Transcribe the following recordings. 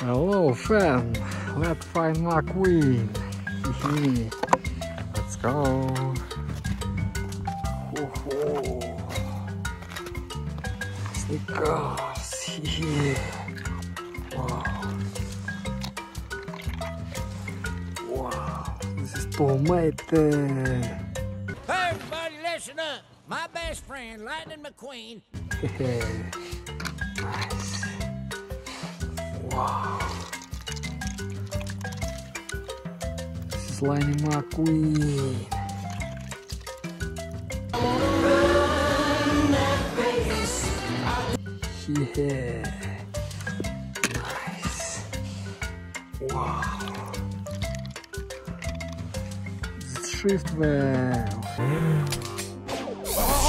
Hello, Finn. Let's find McQueen. Let's go. Sneakers. Wow. Wow. This is Tow Mater. Hey, everybody, listen up. My best friend, Lightning McQueen. Nice. Wow. This is Lightning McQueen. Yeah. Nice. Wow. It's Shiftwell. Nice.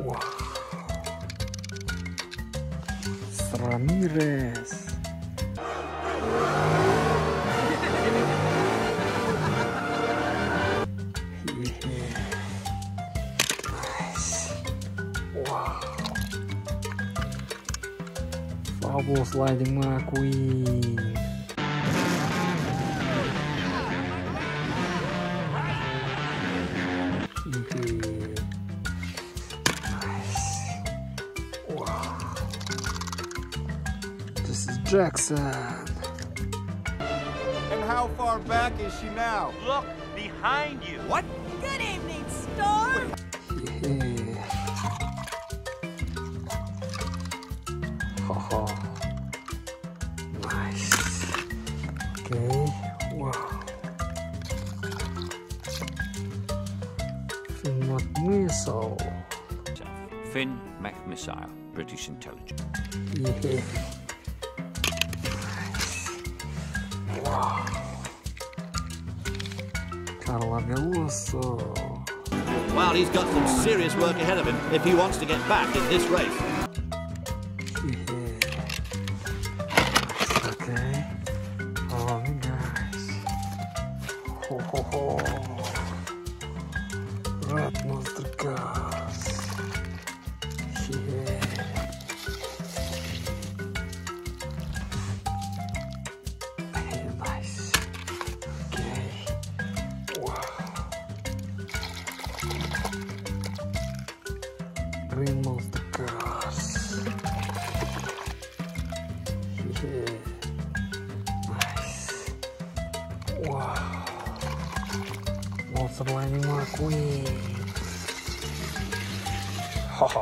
Wow. It's Ramirez. Double sliding McQueen. Nice. Wow. This is Jackson. And how far back is she now? Look behind you. What? Good evening, Storm. Yeah. Haha. Okay, wow. Finn McMissile. Finn McMissile, British intelligence. Yeah. Nice. Wow. Carla Veloso. Wow, he's got some serious work ahead of him if he wants to get back in this race. Yeah. Okay. Ho-ho-ho! Rat monster cars! Yeah! Hey, nice! Okay! Wow! Green monster cars! Yeah! Nice! Wow! Monster Lightning McQueen. Ha ha.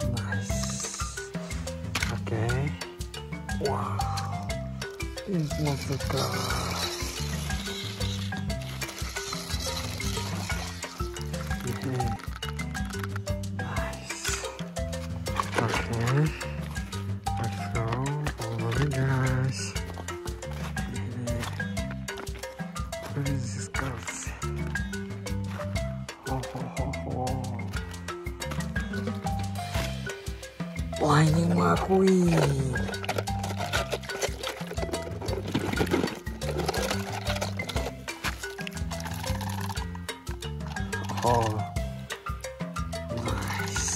Ha ha. Nice. Okay. Wow. It's monster car. Nice. Okay. Let's go. Guys, where is this car? Oh, oh, oh, oh. Lightning McQueen. Oh, nice.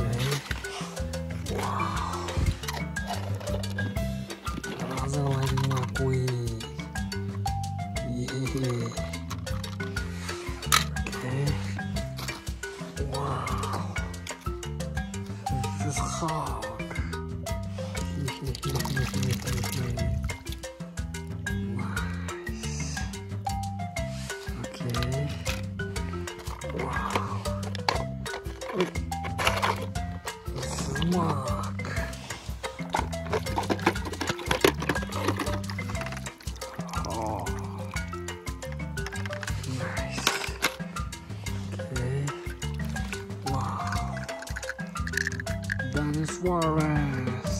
Okay. Wow. Okay. Wow. This is hard. Nice. Okay. Wow. This is Mark. Dennis Suarez.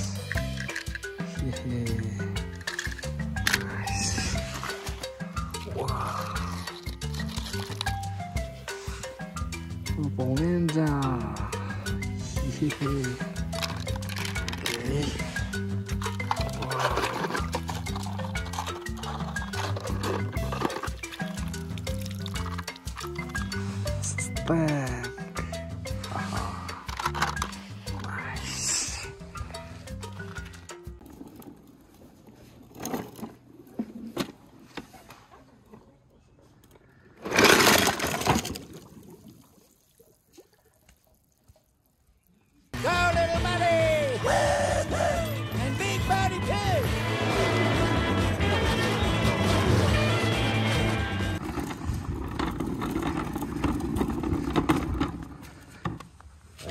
Nice. Wow. Belinda. Okay. Wow. back. Nice. Go, little buddy! And big buddy too!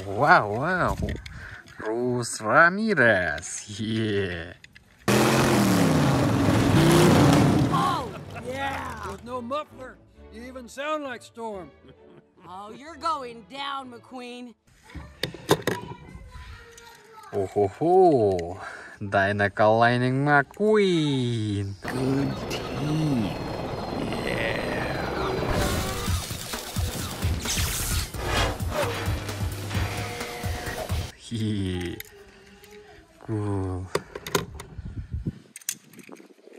Wow, wow, Cruz Ramirez, yeah. Oh, yeah. With no muffler, you even sound like Storm. Oh, you're going down, McQueen. Oh, ho, ho, Dyna colliding McQueen. Good team. Yeah. Cool.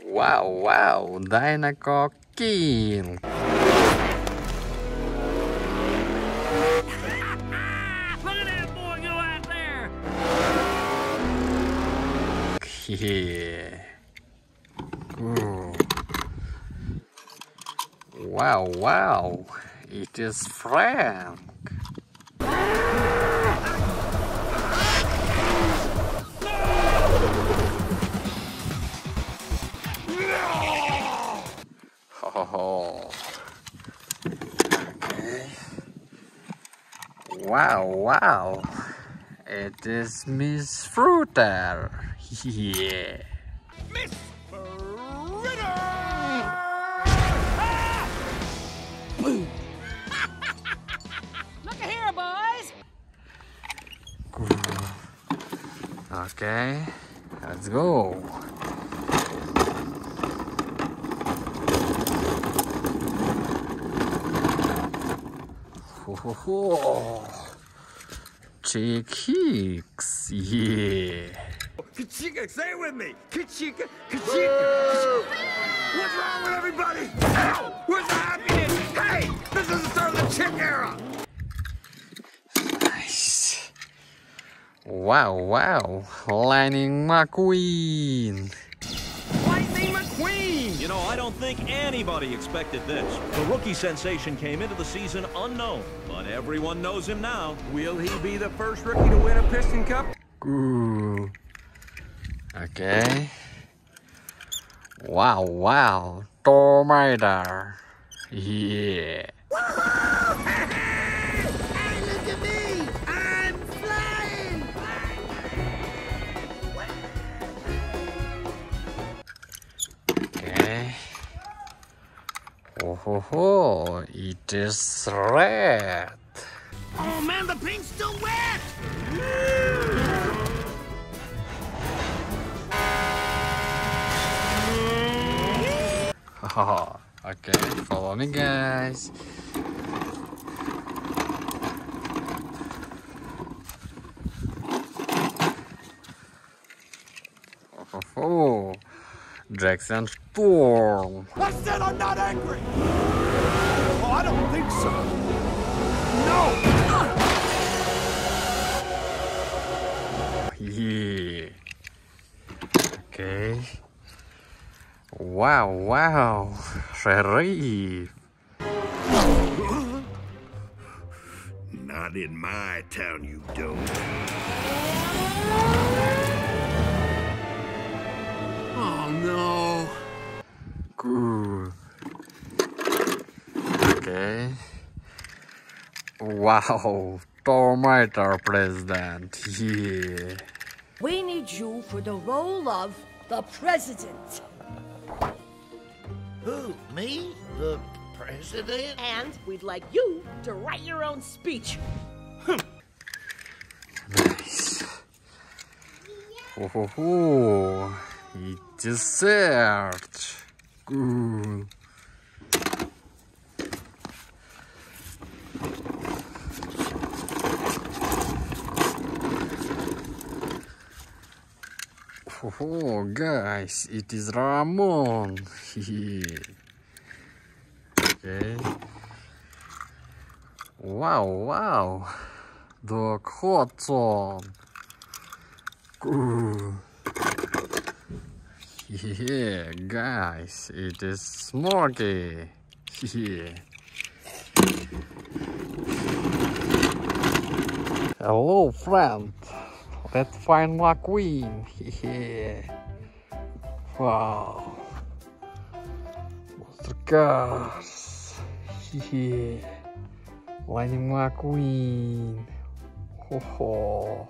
Wow, wow, Dynaco King. Look at that boy go out there. Yeah. Cool. Wow, wow, it is Frank. Oh. Okay. Wow, wow, it is Miss Fritter, yeah. Miss Fritter! Ah! Look here, boys! Okay, let's go. Oh, Chick Hicks, yeah. Chick Hicks, say it with me. Chick Hicks, Chick Hicks. What's wrong with everybody? Ow! Where's the happiness? Hey, this is the start of the Chick era. Nice. Wow, wow, Lightning McQueen. You know, I don't think anybody expected this. The rookie sensation came into the season unknown, but everyone knows him now. Will he be the first rookie to win a Piston Cup? Ooh. Okay. Wow, wow. Tow Mater. Yeah. Woohoo! Hey, look at me! I'm flying! Oh ho ho, it is red. Oh man, the paint's still wet! Haha, okay, follow me guys. Oh ho ho. Jackson Storm. I said I'm not angry! Oh, I don't think so. No! Yeah. Okay. Wow, wow. Sheriff. Not in my town, you don't. No. Cool. Okay. Wow. Tow Mater president. Yeah. We need you for the role of the president. Who? Me? The president? And we'd like you to write your own speech. Nice. Yeah. Ho, ho, ho. It is served. Cool. Oh, guys, it is Ramon. Okay. Wow, Doc Hudson. Ooh. Yeah, guys, it is smoky. Yeah. Hello, friend. Let's find McQueen. Yeah. Wow. Monster cars. Yeah. Lightning McQueen. Ho ho.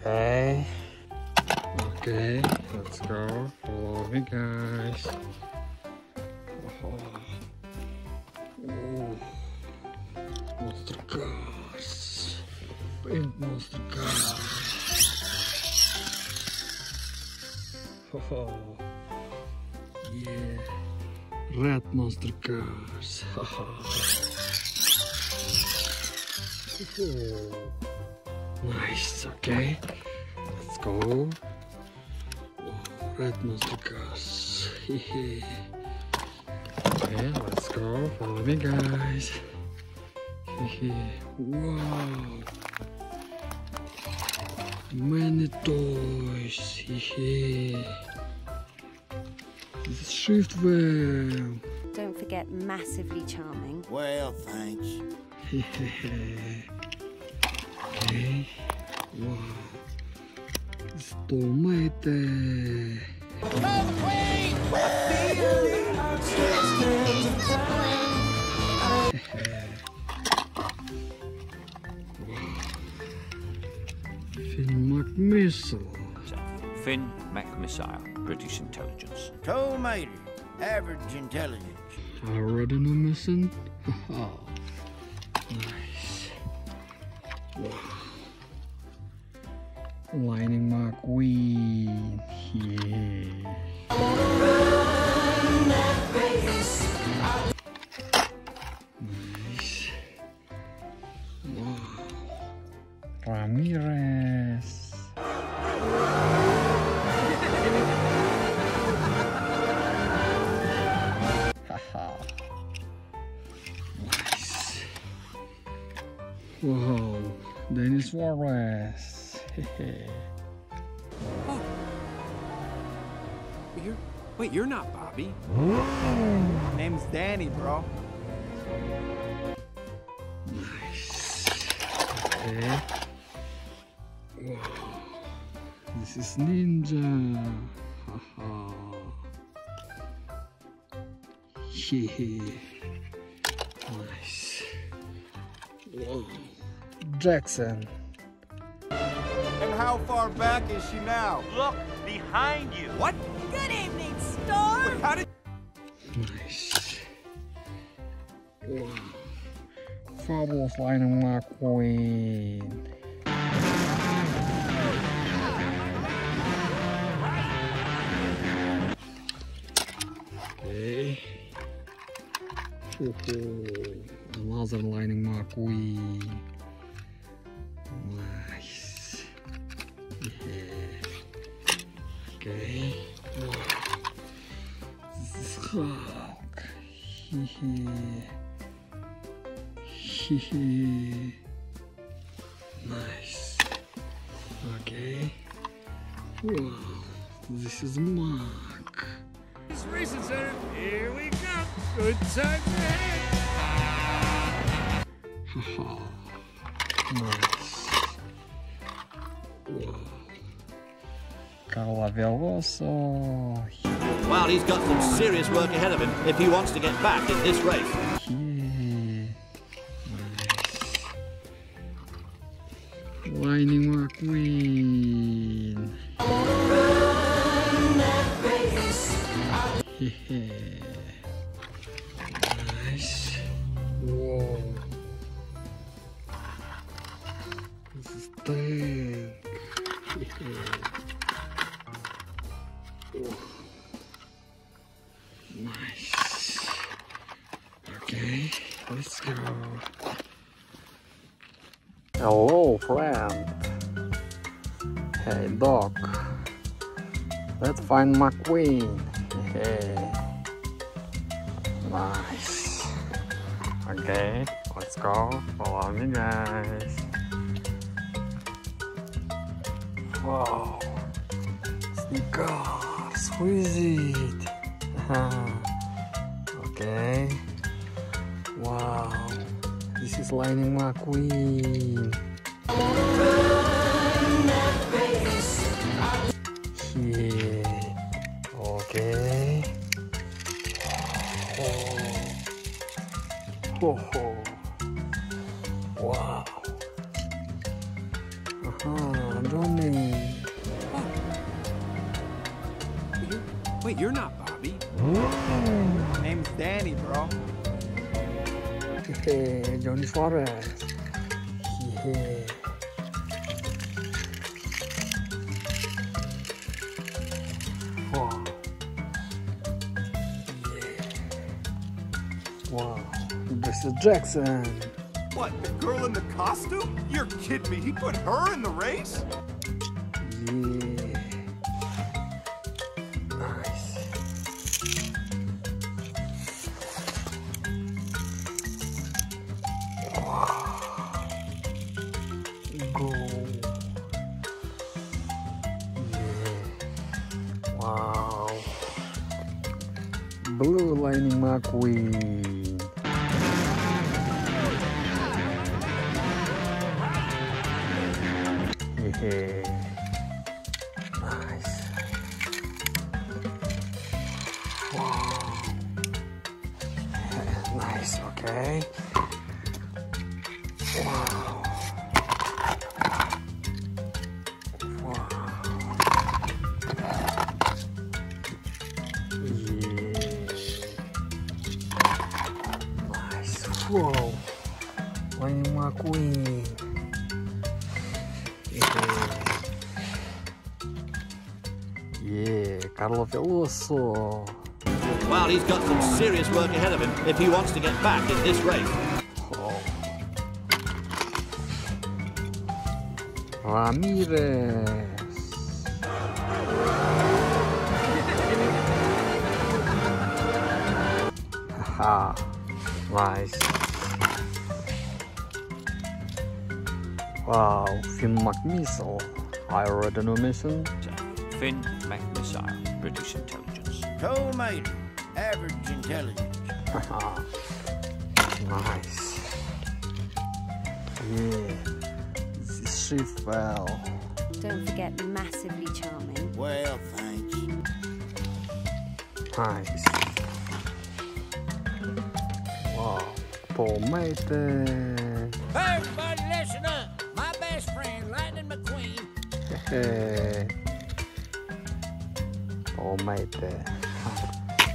Okay. Okay, let's go. Follow me, guys. Oh. Monster cars. Big monster cars. Oh. Yeah. Red monster cars. Nice, okay. Let's go. Red monster cars. Okay, let's go. Follow me, guys. Wow. Many toys. This is Shiftwell. Don't forget, massively charming. Well, thanks. Okay. Wow. It's Tow Mater. Finn McMissile. Finn McMissile, British intelligence. Tow Mater, average intelligence. Already no missing. Nice. Wow. Lightning McQueen. Yeah. Nice. Wow. Ramirez. Haha. Nice. Whoa. Dennis Suarez. Oh. Wait, you're not Bobby. Name's Danny, bro. Nice. Okay. Whoa. This is Ninja. Haha. Yeah. Nice. Whoa. Jackson. How far back is she now? Look behind you. What? Good evening, Storm. How did... Nice. Wow. Fabulous Lightning McQueen. Okay. Another Lightning McQueen. Nice. Okay. Wow. This is Hulk. Nice. Okay. Wow. This is Mark. This racing center. Here we go. Good time ahead. Haha. Nice. Wow. Carla Veloso. Wow, he's got some serious work ahead of him if he wants to get back in this race. Yeah. Nice. Lightning McQueen. Yeah. Nice. Whoa. This is tank. Yeah. Oh. Nice. Okay, let's go. Hello, friend. Hey, Doc. Let's find McQueen. Hey. Nice. Okay, Let's go along the grass. Whoa. Sneak off. Squeeze it. Okay. Wow. This is Lightning McQueen. Yeah. Okay. Ho ho. Wow. Drumming. Wait, you're not Bobby. My name's Danny, bro. Hey, Dennis Suarez. Yeah. Wow. Yeah. Wow. This is Jackson. What, the girl in the costume? You're kidding me. He put her in the race? Yeah. Nice. Wow. Go. Yeah. Wow. Blue Lightning McQueen. Yeah. Nice. Wow. Yeah, nice, okay. Wow. Wow. Yeah. Nice. Whoa. Lightning McQueen. Yeah, Carla Veloso. Wow, he's got some serious work ahead of him if he wants to get back in this race. Oh. Ramirez. Haha, nice. Wow, Finn McMissile. I already know mission. Finn McMissile, British intelligence. Tow Mater, average intelligence. Nice. Yeah. This is Shiftwell. Don't forget, massively charming. Well, thanks. Nice. Wow. Tow Mater. Hey, everybody, listen up. My best friend, Lightning McQueen. Hey. Tow Mater.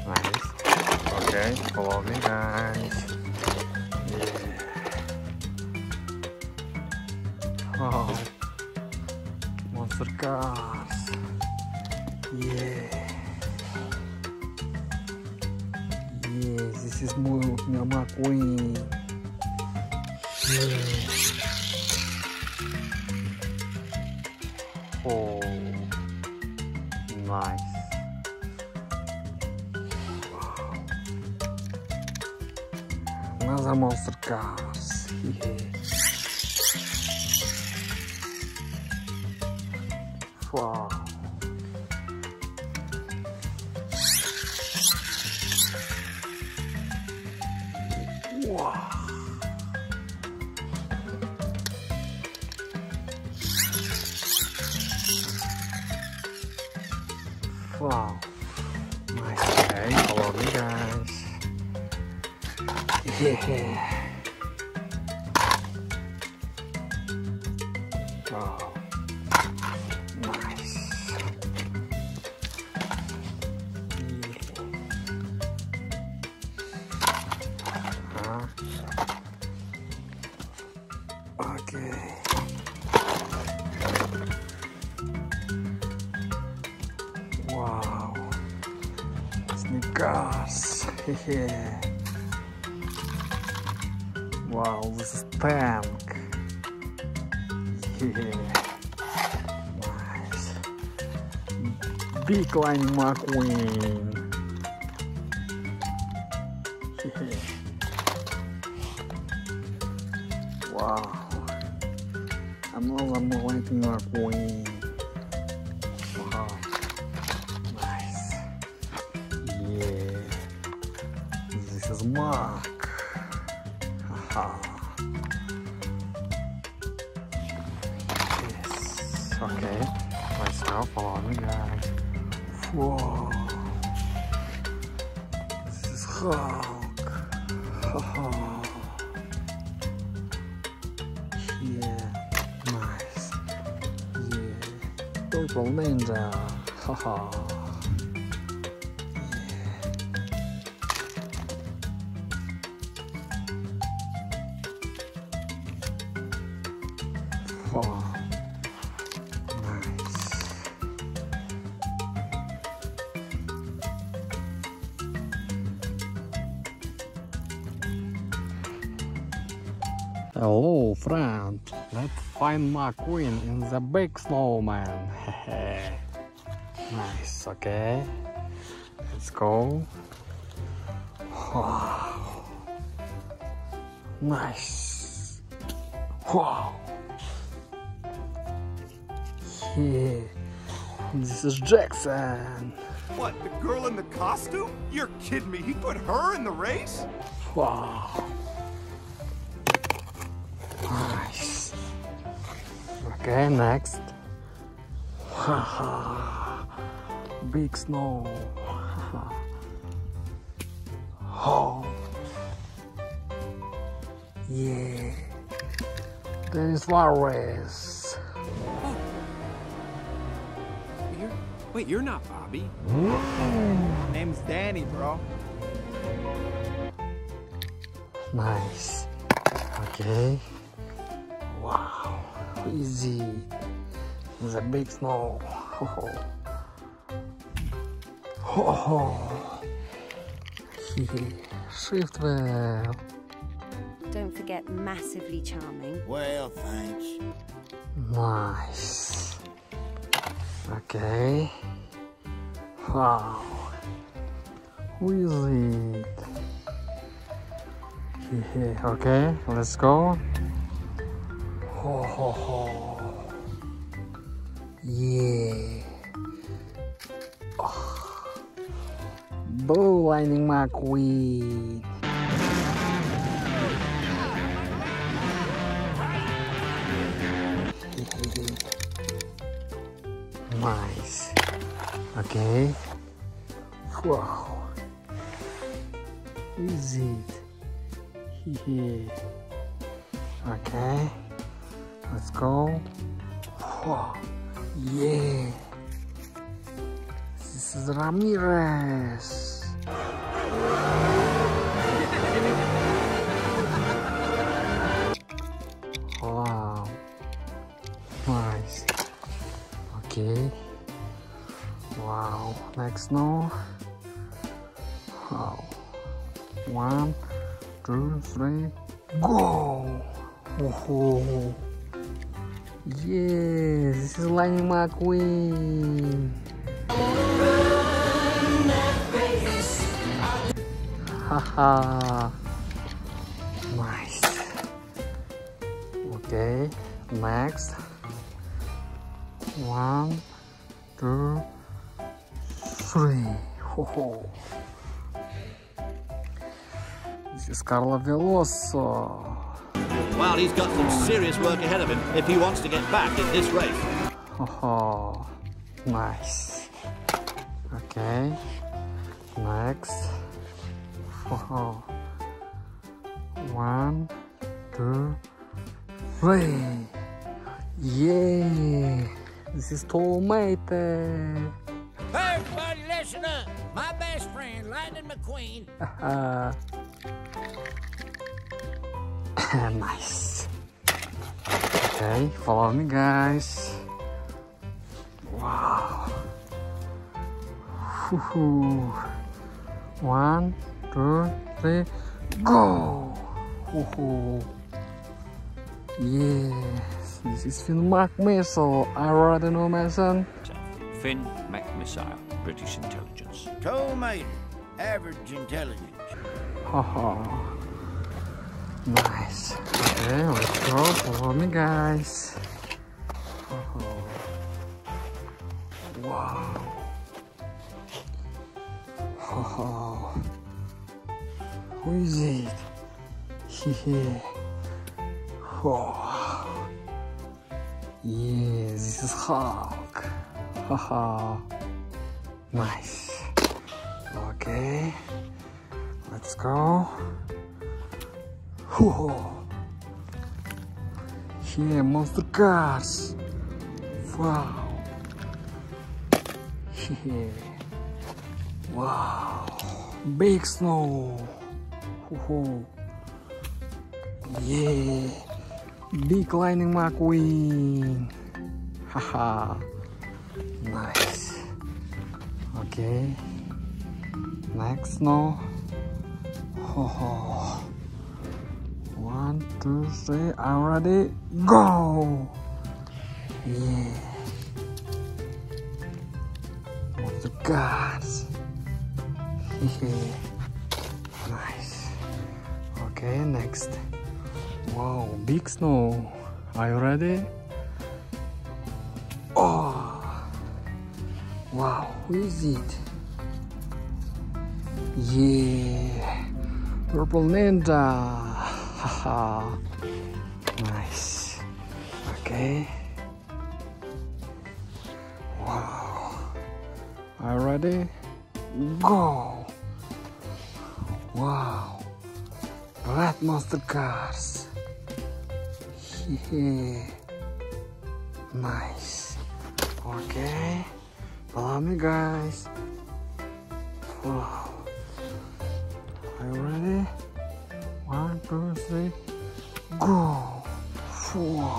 Nice. Okay, follow me, guys. Yeah. Oh, monster cars. Yeah. Yes, this is Lightning McQueen. Yeah. Oh, nice. Another monster cars. Yeah. Wow. Wow. Wow. Nice. Okay, follow me, guys. Yeah. Oh, nice. Yeah. Okay. Wow. Sneakers. Yeah. Wow, this is tank. Yeah. Nice. Big Lightning McQueen. Yeah. Wow. I'm waiting for a point. Wow. Nice. Yeah. This is Mark. Haha. Yes. Okay. Let's go. Follow me, guys. Whoa. This is Hulk. Haha. Ninja, haha, yeah. Oh, nice. Hello, friend. Let's find McQueen in the big snowman. Nice, okay. Let's go. Wow. Nice. Wow. Yeah. This is Jackson. What, the girl in the costume? You're kidding me. He put her in the race? Wow. Nice. Okay, next. Big snow. Oh. Yeah. Dennis Suarez. Oh. Wait, you're not Bobby. Name's Danny, bro. Nice. Okay. Wow. Easy. The big snow. Oh, Shiftwell. Don't forget, massively charming. Well, thanks. Nice. Okay. Wow. Who is it? Okay, let's go. Ho, ho, ho. Yeah. Oh. Boo, Lightning McQueen. Nice. Okay. Wow. Is it? Okay. Let's go. Wow. Yeah. This is Ramirez. Wow. Nice. Okay. Wow. Next now. Wow. 1, 2, 3, go! Oh, yes, this is Lightning McQueen. Haha. Nice. Okay, next. 1, 2, 3. Ho ho. This is Carla Veloso. Well, he's got some serious work ahead of him if he wants to get back in this race. Ho ho. Nice. Okay. Next. Oh, 1, 2, 3. Yeah, this is Tow Mater. Hey, everybody, listen up. My best friend, Lightning McQueen. Nice. Okay, follow me, guys. Wow. Woohoo. 1, 2, 3, go! Oh, yes, this is Finn McMissile. I already know my son. Finn McMissile, British intelligence. Tow Mater, average intelligence. Haha. Nice. Okay, let's go. Follow me, guys. Oh. Wow. Oh. Who is it? Hehe. Oh. Yeah, this is Hulk. Haha. Nice. Okay. Let's go. Whoa. Yeah, monster cars. Wow. Yeah. Wow. Big snow. Whoa. Yeah. Big Lightning McQueen. Haha. Nice. Okay. Next snow. Oh. 1, 2, 3, I'm ready, go! Yeah! Oh the gods! Nice! Okay, next! Wow, big snow! Are you ready? Oh! Wow, who is it? Yeah! Purple Ninja! Haha, nice. Okay. Wow. Are you ready? Go. Wow. Red monster cars. Yeah. Nice. Okay. Follow me, guys. Wow. Are you ready? 1, 2, 3, go! Whoa!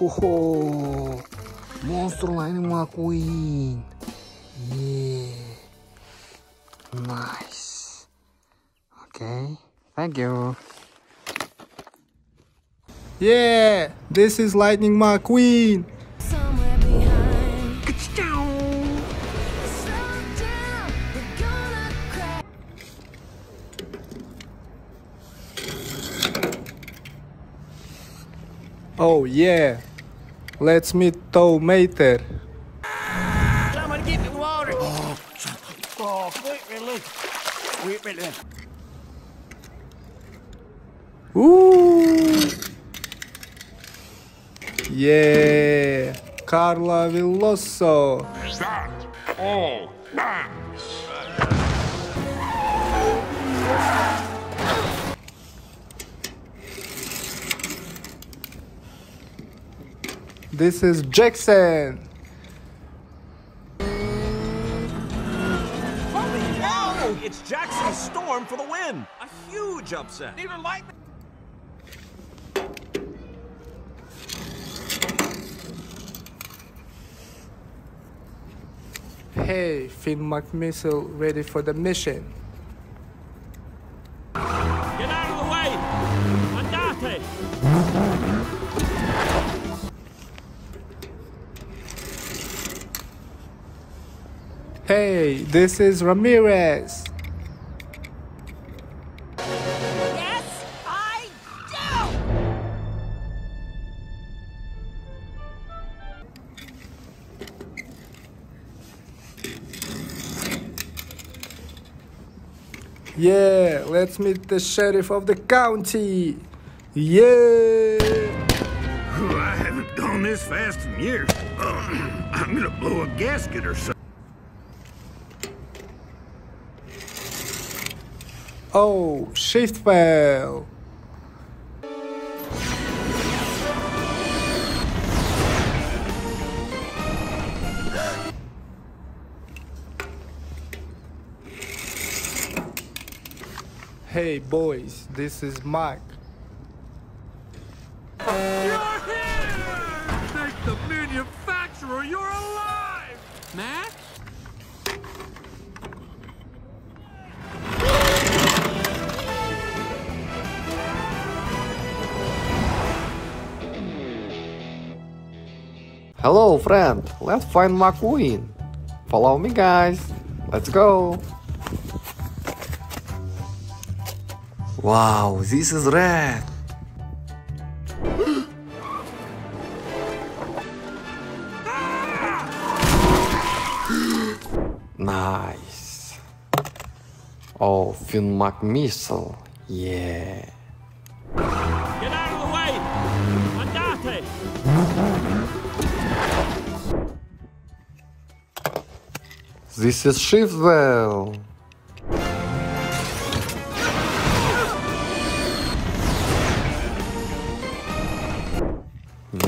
Ho ho! Monster Lightning McQueen! Yeah! Nice! Okay, thank you! Yeah! This is Lightning McQueen! Somewhere behind! Oh yeah, let's meet Tow Mater. Come and get me water. Oh, wait me. Ooh. Yeah, Carla Veloso. Is that all? This is Jackson. Holy cow! It's Jackson Storm for the win. A huge upset. Even Lightning. Hey, Finn McMissile, ready for the mission. Get out of the way, Mandate. Hey, this is Ramirez. Yes, I do. Yeah, let's meet the sheriff of the county. Yeah. Oh, I haven't gone this fast in years. I'm gonna blow a gasket or something. Oh, Shiftwell. Hey boys, this is Mike. You're here! Thank the manufacturer, you're alive! Matt? Hello friend, let's find McQueen. Follow me guys, let's go. Wow, this is red. Nice. Oh, Finn McMissile. Yeah. Get out of the way. Andate. This is Shiftwell.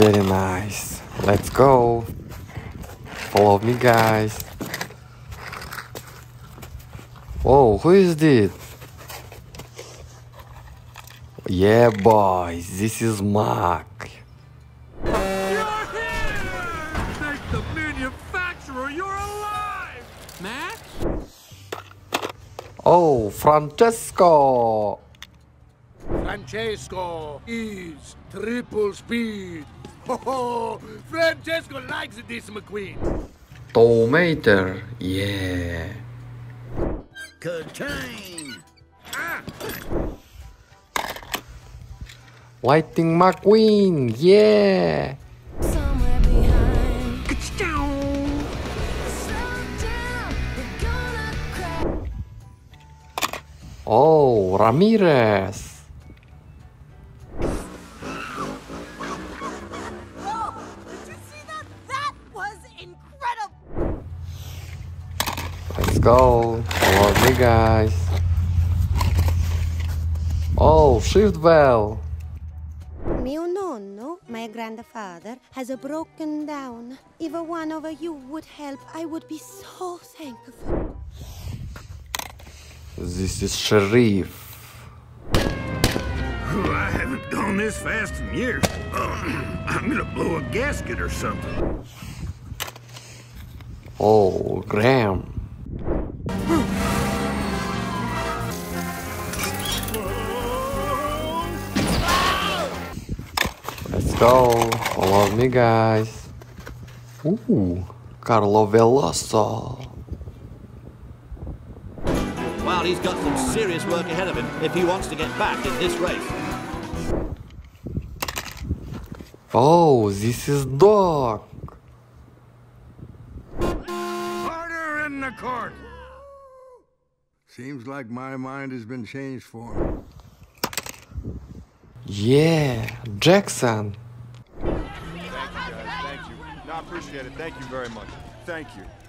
Very nice. Let's go. Follow me, guys. Oh, who is this? Yeah, boys, this is Mac. You're here! Thank the manufacturer, you're alive! Mac? Oh, Francesco! Francesco is triple speed. Oh, Francesco likes this McQueen. Tow Mater, yeah. Ka-chain. Ah. Lightning McQueen, yeah. Somewhere behind. Ka-chow. Slow down, we're gonna crash. Oh, Ramirez. Whoa, did you see that? That was incredible. Let's go. Hey guys. Oh, Shiftwell. Mio nonno, my grandfather, has a broken down. If a one over you would help, I would be so thankful. This is Sheriff. Oh, I haven't gone this fast in years. I'm gonna blow a gasket or something. Oh, Graham. So, follow me, guys. Ooh, Carla Veloso. Well, he's got some serious work ahead of him if he wants to get back in this race. Oh, this is Doc. Harder in the court. Seems like my mind has been changed for him. Yeah, Jackson. Appreciate it. Thank you very much. Thank you.